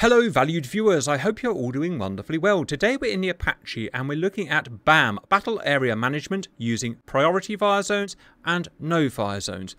Hello valued viewers, I hope you're all doing wonderfully well. Today we're in the Apache and we're looking at BAM, Battle Area Management, using priority fire zones and no fire zones.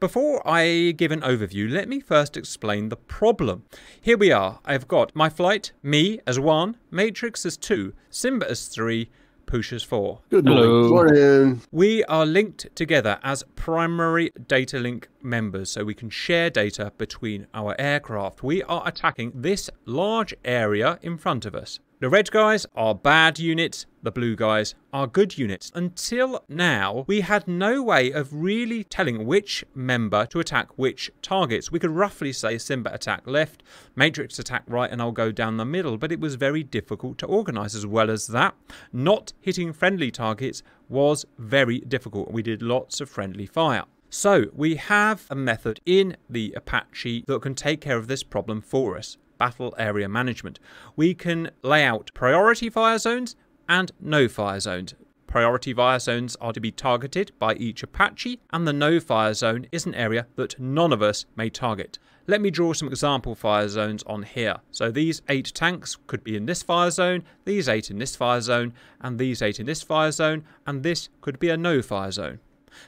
Before I give an overview, let me first explain the problem. Here we are, I've got my flight, me as one, Matrix as two, Simba as three, Push as four. Good morning. We are linked together as primary data link members, so we can share data between our aircraft. We are attacking this large area in front of us. The red guys are bad units, the blue guys are good units. Until now, we had no way of really telling which member to attack which targets. We could roughly say Simba attack left, Matrix attack right, and I'll go down the middle, but it was very difficult to organise. As well as that, not hitting friendly targets was very difficult. We did lots of friendly fire. So we have a method in the Apache that can take care of this problem for us. Battle area management. We can lay out priority fire zones and no fire zones. Priority fire zones are to be targeted by each Apache, and the no fire zone is an area that none of us may target. Let me draw some example fire zones on here. So these 8 tanks could be in this fire zone, these 8 in this fire zone, and these 8 in this fire zone, and this could be a no fire zone.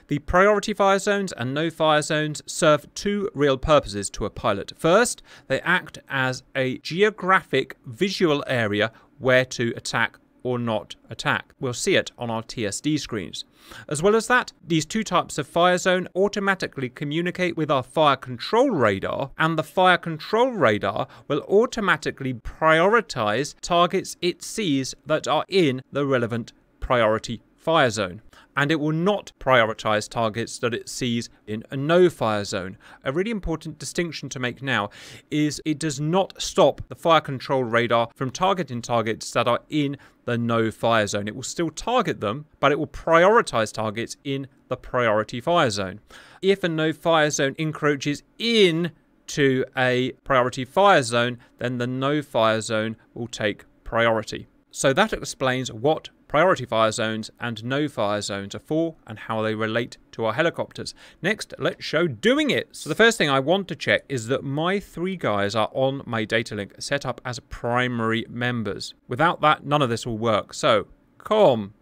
The priority fire zones and no fire zones serve two real purposes to a pilot. First, they act as a geographic visual area where to attack or not attack. We'll see it on our TSD screens. As well as that, these two types of fire zone automatically communicate with our fire control radar, and the fire control radar will automatically prioritize targets it sees that are in the relevant priority fire zone, and it will not prioritize targets that it sees in a no fire zone. A really important distinction to make now is it does not stop the fire control radar from targeting targets that are in the no fire zone. It will still target them, but it will prioritize targets in the priority fire zone. If a no fire zone encroaches into a priority fire zone, then the no fire zone will take priority. So that explains what priority fire zones and no fire zones are for and how they relate to our helicopters. Next, let's show doing it. So the first thing I want to check is that my 3 guys are on my data link set up as primary members. Without that, none of this will work. So com,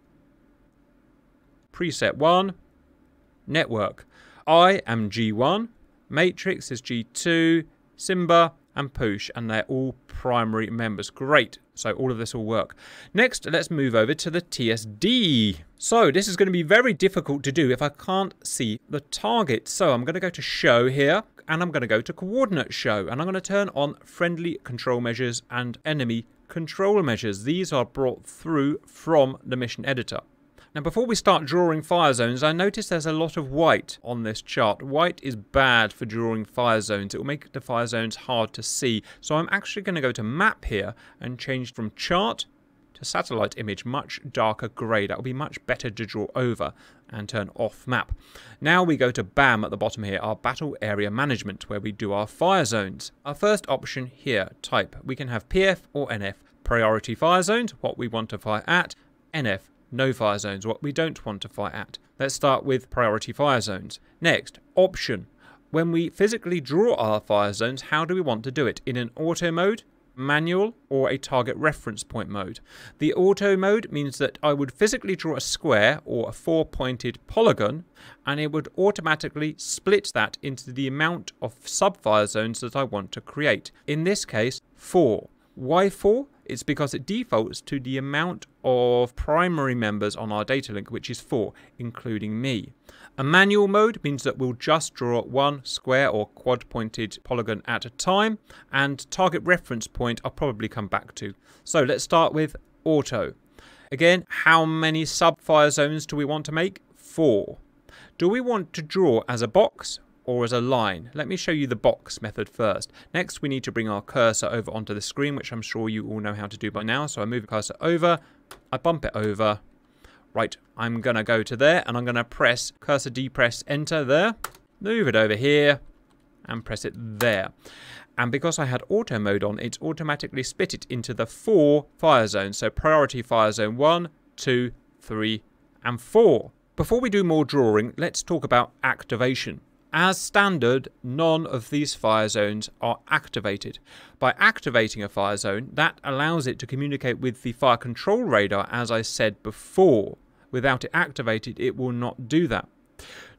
preset 1, network. I am G1, Matrix is G2, Simba and Push, and they're all primary members. Great. So all of this will work. Next, let's move over to the TSD. So this is going to be very difficult to do if I can't see the target. So I'm going to go to show here, and I'm going to go to coordinate show, and I'm going to turn on friendly control measures and enemy control measures. These are brought through from the mission editor. Now, before we start drawing fire zones, I notice there's a lot of white on this chart. White is bad for drawing fire zones. It will make the fire zones hard to see. So I'm actually going to go to map here and change from chart to satellite image, much darker grey. That will be much better to draw over, and turn off map. Now we go to BAM at the bottom here, our battle area management, where we do our fire zones. Our first option here, type. We can have PF or NF. Priority fire zones, what we want to fire at. NF, no fire zones, what we don't want to fire at. Let's start with priority fire zones. Next, option. When we physically draw our fire zones, how do we want to do it? In an auto mode, manual, or a target reference point mode. The auto mode means that I would physically draw a square or a 4-pointed polygon, and it would automatically split that into the amount of sub-fire zones that I want to create. In this case, 4. Why 4? It's because it defaults to the amount of primary members on our data link, which is 4, including me. A manual mode means that we'll just draw one square or quad-pointed polygon at a time, and target reference point I'll probably come back to. So let's start with auto. Again, how many sub-fire zones do we want to make? 4. Do we want to draw as a box or as a line? Let me show you the box method first. Next, we need to bring our cursor over onto the screen, which I'm sure you all know how to do by now. So I move the cursor over, I bump it over. Right, I'm gonna go to there, and I'm gonna press cursor D, press enter there, move it over here, and press it there. And because I had auto mode on, it's automatically split it into the 4 fire zones. So priority fire zone 1, 2, 3, and 4. Before we do more drawing, let's talk about activation. As standard, none of these fire zones are activated. By activating a fire zone, that allows it to communicate with the fire control radar, as I said before. Without it activated, it will not do that.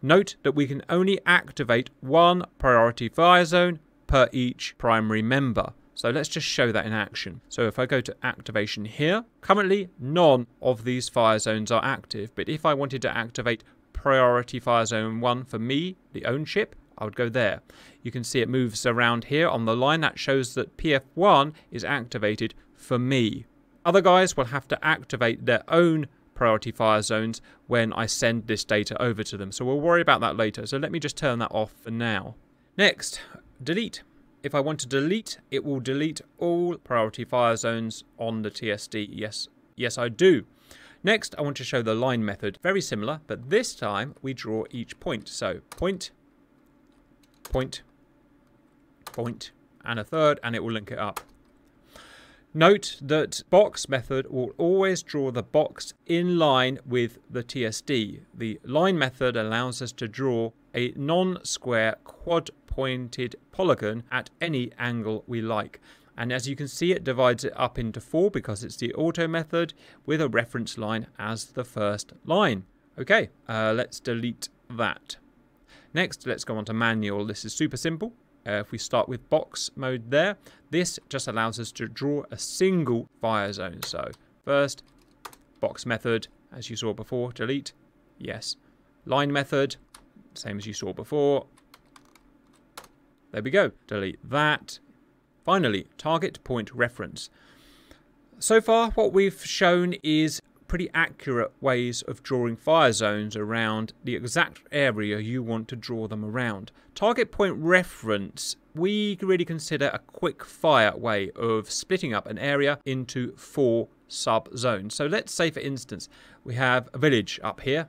Note that we can only activate one priority fire zone per each primary member. So let's just show that in action. So if I go to activation here, currently none of these fire zones are active, but if I wanted to activate priority fire zone 1 for me, the own ship, I would go there. You can see it moves around here on the line. That shows that PF1 is activated for me. Other guys will have to activate their own priority fire zones when I send this data over to them. So we'll worry about that later. So let me just turn that off for now. Next, delete. If I want to delete, it will delete all priority fire zones on the TSD. Yes, I do. Next, I want to show the line method. Very similar, but this time we draw each point. So point, point, point, and a third, and it will link it up. Note that box method will always draw the box in line with the TSD. The line method allows us to draw a non-square quad-pointed polygon at any angle we like. And as you can see, it divides it up into four because it's the auto method with a reference line as the first line. Okay, let's delete that. Next, let's go on to manual. This is super simple. If we start with box mode there, this just allows us to draw a single fire zone. So first, box method, as you saw before, delete, yes. Line method, same as you saw before. There we go, delete that. Finally, target point reference. So far, what we've shown is pretty accurate ways of drawing fire zones around the exact area you want to draw them around. Target point reference, we really consider a quick fire way of splitting up an area into four sub-zones. So let's say, for instance, we have a village up here,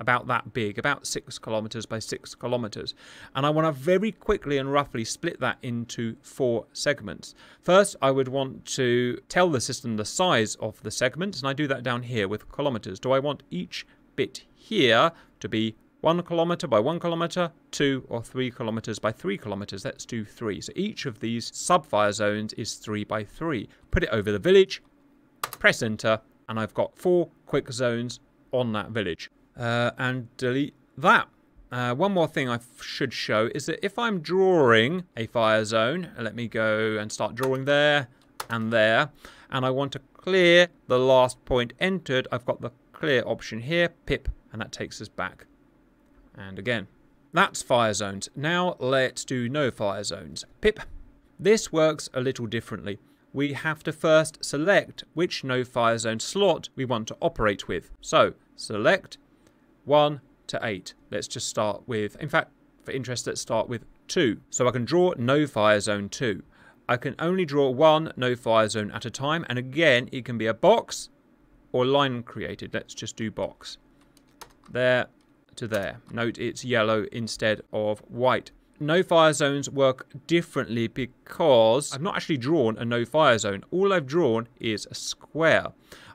about that big, about 6 kilometers by 6 kilometers. And I want to very quickly and roughly split that into four segments. First, I would want to tell the system the size of the segments, and I do that down here with kilometers. Do I want each bit here to be 1 kilometer by 1 kilometer, 2 or 3 kilometers by 3 kilometers? Let's do 3. So each of these sub-fire zones is 3 by 3. Put it over the village, press enter, and I've got four quick zones on that village. And delete that. One more thing I should show is that if I'm drawing a fire zone, let me go and start drawing there, and I want to clear the last point entered, I've got the clear option here, pip, and that takes us back. And again, that's fire zones. Now let's do no fire zones. Pip. This works a little differently. We have to first select which no fire zone slot we want to operate with. So select 1 to 8. Let's just start with, in fact, for interest, let's start with 2. So I can draw no fire zone 2. I can only draw one no fire zone at a time. And again, it can be a box or line created. Let's just do box. There to there. Note it's yellow instead of white. No fire zones work differently because I've not actually drawn a no fire zone. All I've drawn is a square.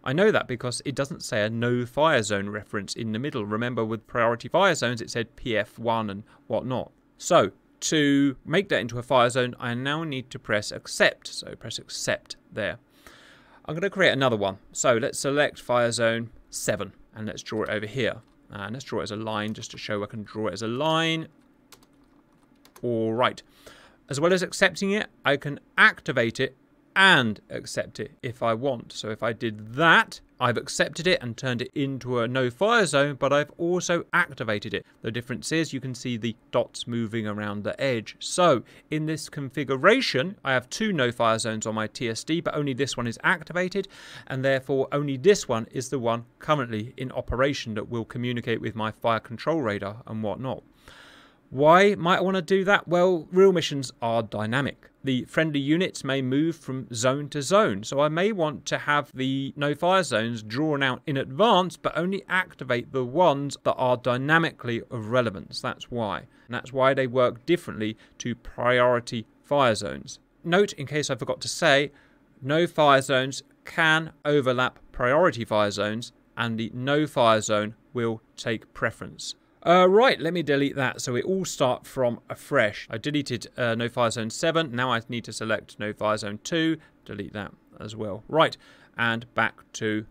I know that because it doesn't say a no fire zone reference in the middle. Remember, with priority fire zones, it said PF1 and whatnot. So to make that into a fire zone, I now need to press accept. So press accept there. I'm going to create another one. So let's select fire zone 7 and let's draw it over here. And let's draw it as a line just to show I can draw it as a line. All right. As well as accepting it, I can activate it and accept it if I want. So if I did that, I've accepted it and turned it into a no fire zone, but I've also activated it. The difference is you can see the dots moving around the edge. So in this configuration, I have two no fire zones on my TSD, but only this one is activated, and therefore only this one is the one currently in operation that will communicate with my fire control radar and whatnot. Why might I want to do that? Well, real missions are dynamic. The friendly units may move from zone to zone, so I may want to have the no fire zones drawn out in advance, but only activate the ones that are dynamically of relevance. That's why. And that's why they work differently to priority fire zones. Note, in case I forgot to say, no fire zones can overlap priority fire zones, and the no fire zone will take preference. Right, let me delete that so it all starts from afresh. I deleted no fire zone 7. Now I need to select no fire zone 2. Delete that as well. Right, and back to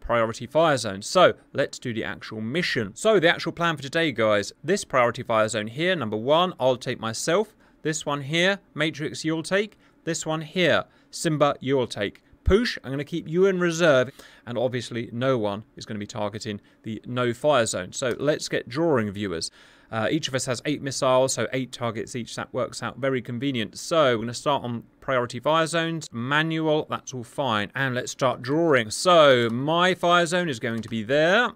priority fire zone. So let's do the actual mission. So the actual plan for today, guys. This priority fire zone here, number 1, I'll take myself. This one here, Matrix, you'll take. This one here, Simba, you'll take. Poosh, I'm going to keep you in reserve, and obviously no one is going to be targeting the no fire zone. So let's get drawing, viewers. Each of us has 8 missiles, so 8 targets each. That works out very convenient. So we're going to start on priority fire zones, manual, that's all fine, and let's start drawing. So my fire zone is going to be there.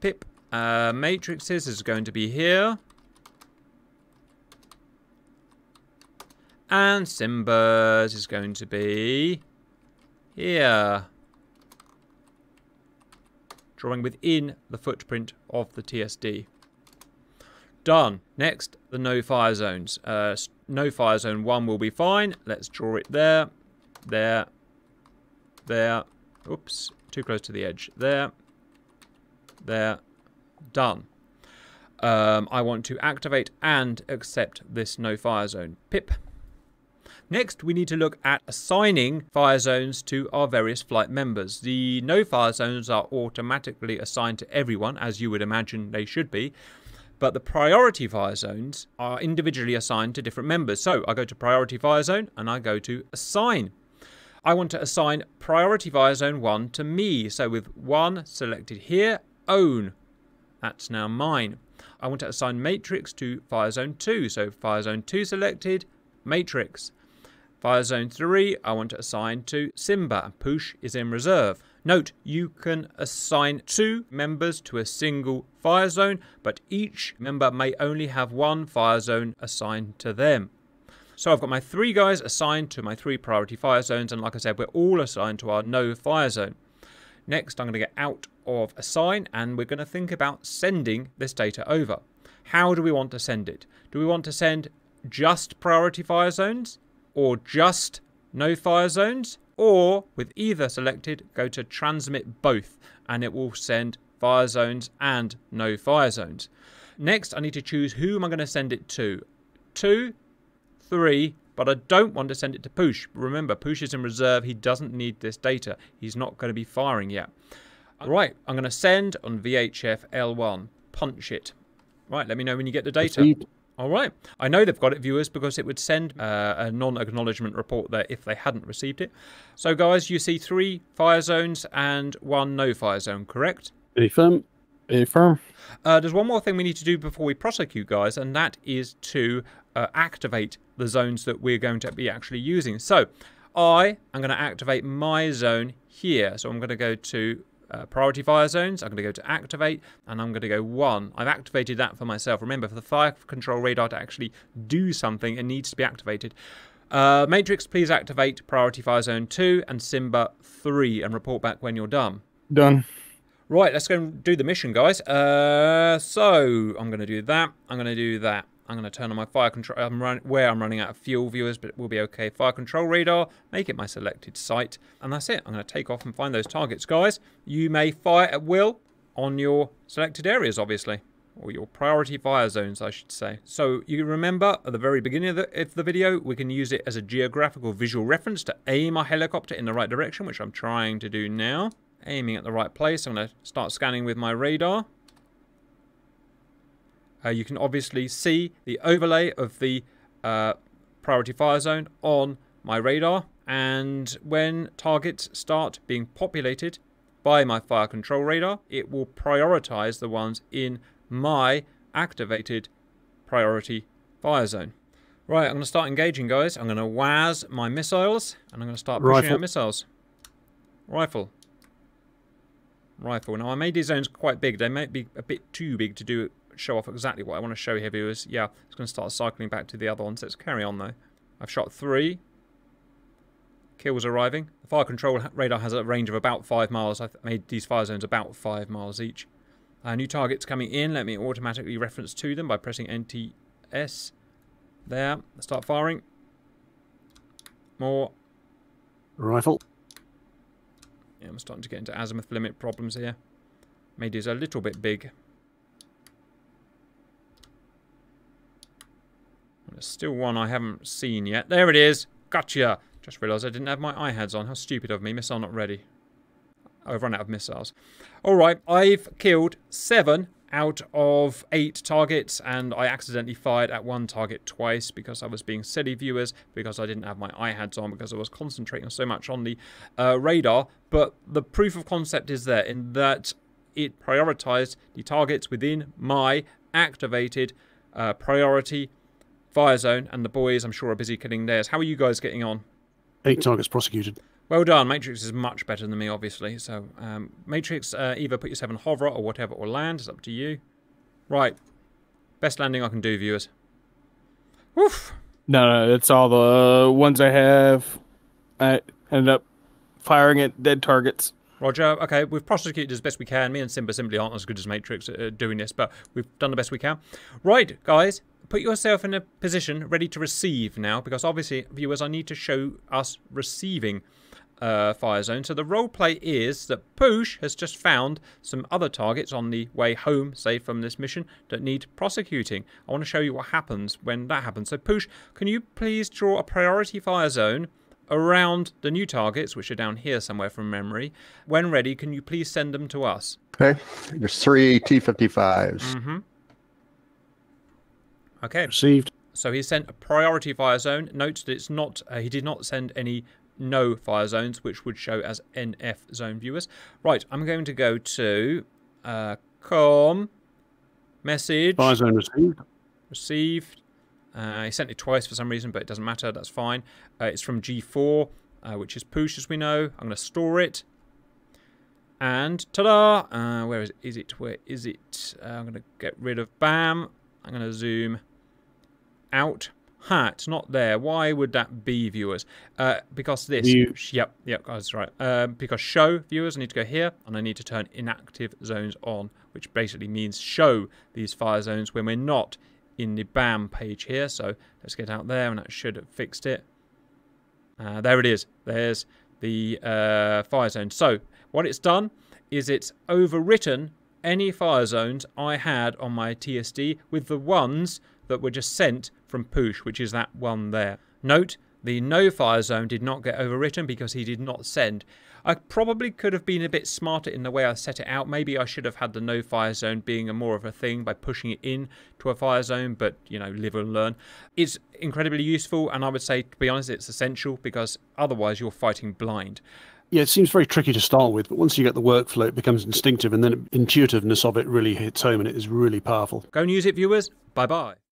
Pip. Matrix's is going to be here. And Simba's is going to be here. Drawing within the footprint of the TSD. Done. Next, the no fire zones. No fire zone 1 will be fine. Let's draw it there. There. There. Oops. Too close to the edge. There. There. Done. I want to activate and accept this no fire zone. Pip. Next, we need to look at assigning fire zones to our various flight members. The no fire zones are automatically assigned to everyone, as you would imagine they should be. But the priority fire zones are individually assigned to different members. So I go to priority fire zone and I go to assign. I want to assign priority fire zone 1 to me. So with 1 selected here, own. That's now mine. I want to assign Matrix to fire zone 2. So fire zone 2 selected, Matrix. Fire zone 3, I want to assign to Simba, and Poosh is in reserve. Note, you can assign 2 members to a single fire zone, but each member may only have 1 fire zone assigned to them. So I've got my 3 guys assigned to my 3 priority fire zones, and like I said, we're all assigned to our no fire zone. Next, I'm going to get out of assign, and we're going to think about sending this data over. How do we want to send it? Do we want to send just priority fire zones? Or just no fire zones, or with either selected, go to transmit both, and it will send fire zones and no fire zones. Next, I need to choose who am I going to send it to. 2, 3, but I don't want to send it to Poosh. Remember, Poosh is in reserve. He doesn't need this data. He's not going to be firing yet. All right, I'm going to send on VHF L1. Punch it. Right, let me know when you get the data. Proceed. All right. I know they've got it, viewers, because it would send a non-acknowledgement report there if they hadn't received it. So, guys, you see 3 fire zones and 1 no fire zone, correct? Affirm. Affirm. There's one more thing we need to do before we prosecute, guys, and that is to activate the zones that we're going to be actually using. So, I am going to activate my zone here. So, I'm going to go to priority fire zones. I'm going to go to activate, and I'm going to go 1. I've activated that for myself. Remember, for the fire control radar to actually do something, it needs to be activated. Matrix, please activate priority fire zone 2 and Simba 3, and report back when you're done. Done. Right, let's go and do the mission, guys. So I'm going to do that. I'm going to do that. I'm going to turn on my fire control. I'm running out of fuel, viewers, but we'll be okay. Fire control radar, make it my selected site, and that's it. I'm going to take off and find those targets, guys. You may fire at will on your selected areas, obviously, or your priority fire zones, I should say. So you remember at the very beginning of the video, we can use it as a geographical visual reference to aim our helicopter in the right direction, which I'm trying to do now. Aiming at the right place. I'm going to start scanning with my radar. You can obviously see the overlay of the priority fire zone on my radar. And when targets start being populated by my fire control radar, it will prioritize the ones in my activated priority fire zone. Right, I'm going to start engaging, guys. I'm going to WAS my missiles, and I'm going to start pushing out missiles. Rifle. Rifle. Now, I made these zones quite big. They might be a bit too big to do show off exactly what I want to show here, viewers. Yeah, it's going to start cycling back to the other ones. Let's carry on, though. I've shot 3. Kills arriving. The fire control radar has a range of about 5 miles. I've made these fire zones about 5 miles each. New targets coming in. Let me automatically reference to them by pressing NTS. There. Start firing. More. Rifle. Yeah, I'm starting to get into azimuth limit problems here. made it a little bit big. There's still one I haven't seen yet. There it is. Gotcha. Just realised I didn't have my IHADs on. How stupid of me. Missile not ready. Oh, I've run out of missiles. All right. I've killed 7 out of 8 targets, and I accidentally fired at one target twice because I was being silly, viewers, because I didn't have my IHADs on, because I was concentrating so much on the radar. But the proof of concept is there in that it prioritised the targets within my activated priority fire zone, and the boys, I'm sure, are busy killing theirs. How are you guys getting on? 8 targets prosecuted. Well done. Matrix is much better than me, obviously. So, Matrix, either put yourself in hover or whatever, or land. It's up to you. Right. Best landing I can do, viewers. Woof. No, that's all the ones I have. I ended up firing at dead targets. Roger. Okay, we've prosecuted as best we can. Me and Simba simply aren't as good as Matrix at doing this, but we've done the best we can. Right, guys. Put yourself in a position ready to receive now, because obviously, viewers, I need to show us receiving fire zone. So the role play is that Poosh has just found some other targets on the way home, say, from this mission that need prosecuting. I want to show you what happens when that happens. So Poosh, can you please draw a priority fire zone around the new targets, which are down here somewhere from memory? When ready, can you please send them to us? Okay, there's 3 T-55s. Mm-hmm. Okay. Received. So he sent a priority fire zone. Note that it's not. He did not send any no fire zones, which would show as NF zone, viewers. Right. I'm going to go to com message. Fire zone received. Received. He sent it twice for some reason, but it doesn't matter. That's fine. It's from G4, which is Poosh, as we know. I'm going to store it. And ta-da! Where is it? Where is it? I'm going to get rid of BAM. I'm going to zoom out. Ha, it's not there. Why would that be, viewers? Because this. View. Yep, that's right. Because show, viewers, I need to go here, and I need to turn inactive zones on, which basically means show these fire zones when we're not in the BAM page here. So let's get out there, and that should have fixed it. There it is. There's the fire zone. So what it's done is it's overwritten any fire zones I had on my TSD with the ones that were just sent from Poosh, which is that one there. Note, the no fire zone did not get overwritten because he did not send. I probably could have been a bit smarter in the way I set it out. Maybe I should have had the no fire zone being more of a thing by pushing it in to a fire zone, but, you know, live and learn. It's incredibly useful, and I would say, to be honest, it's essential, because otherwise you're fighting blind. Yeah, it seems very tricky to start with, but once you get the workflow, it becomes instinctive, and then intuitiveness of it really hits home, and it is really powerful. Go and use it, viewers. Bye-bye.